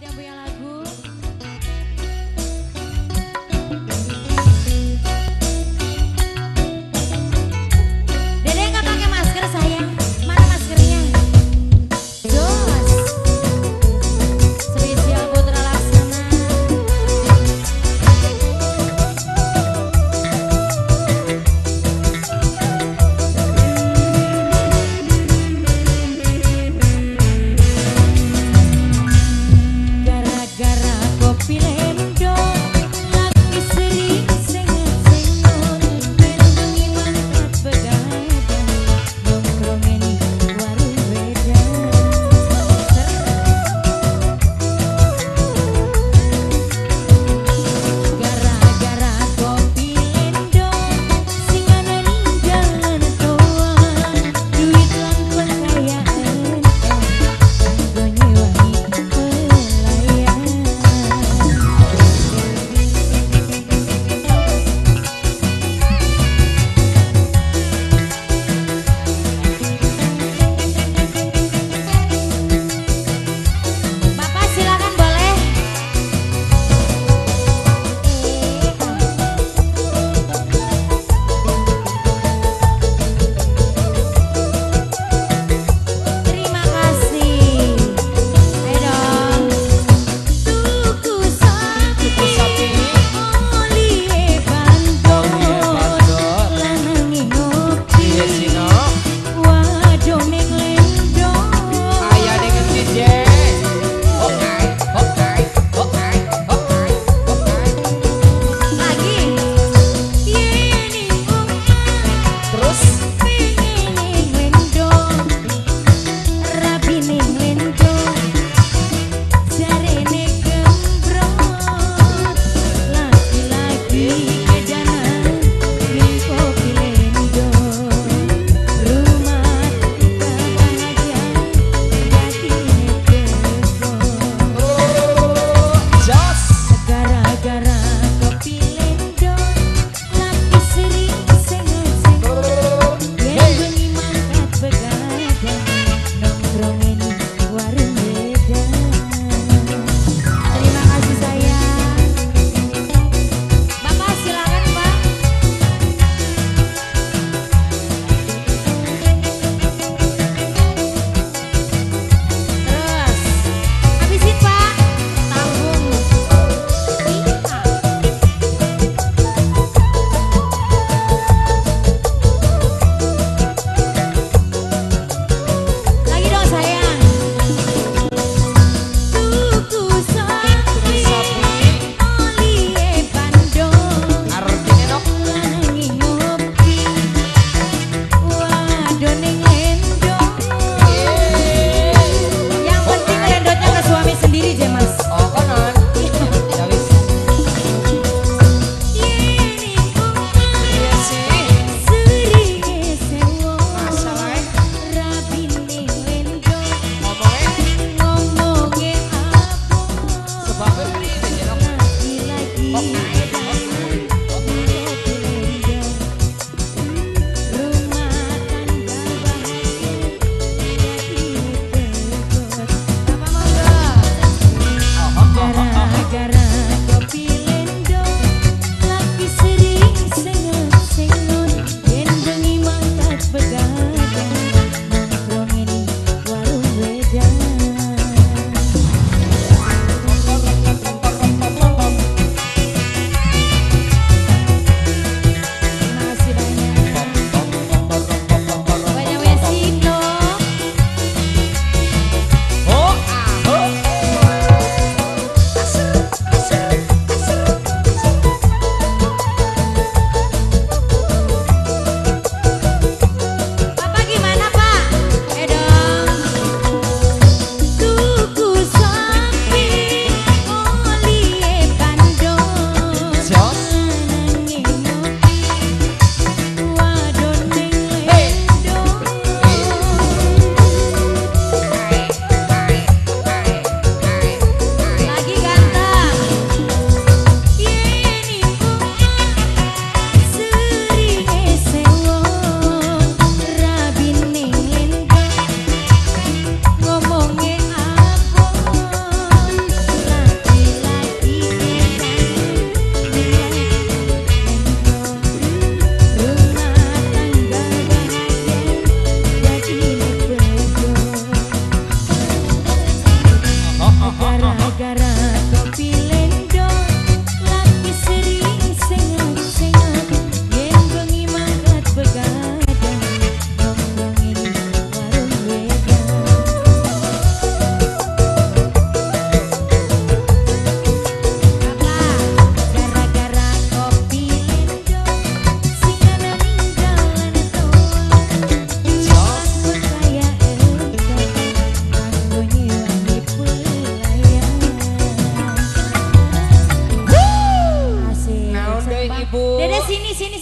yang punya lagu. Dede nggak pakai masker sayang. Mana maskernya? Jos. Spesial Putra Laksana. Gara-gara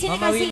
Mama kasih.